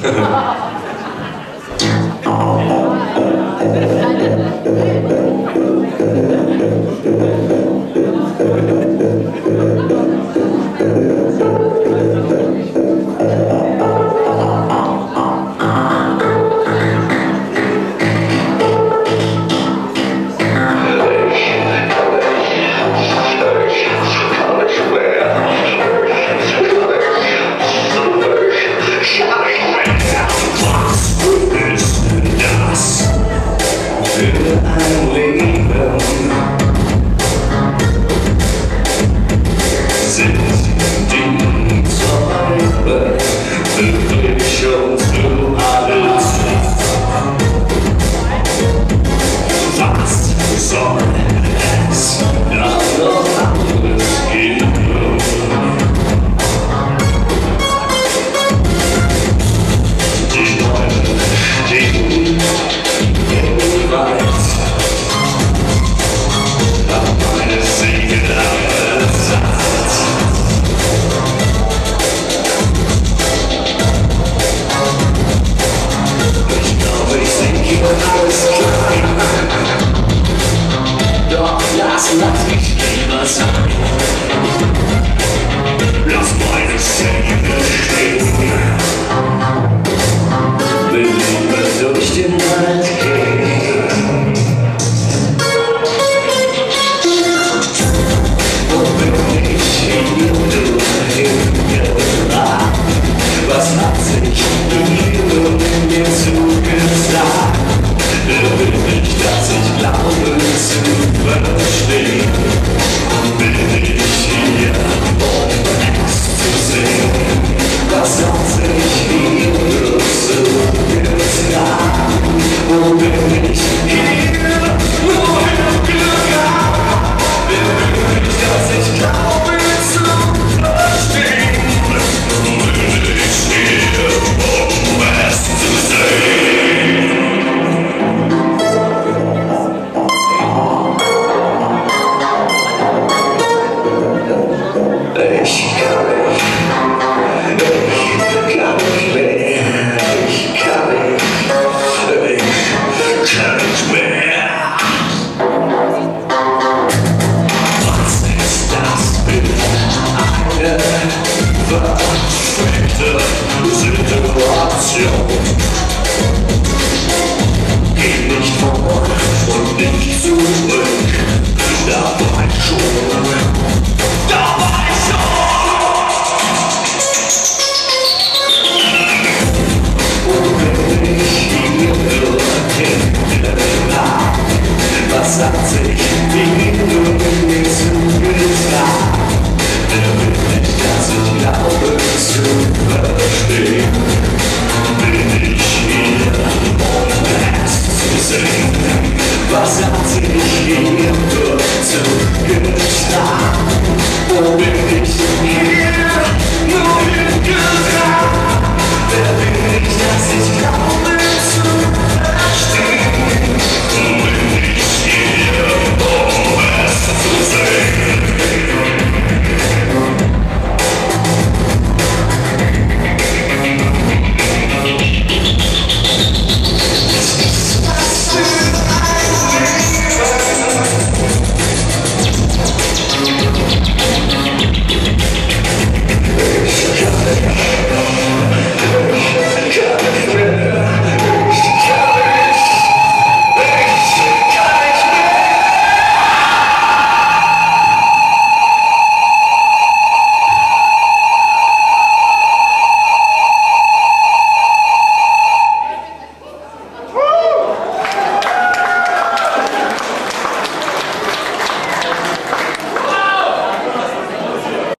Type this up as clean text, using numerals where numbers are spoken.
We'll be right back.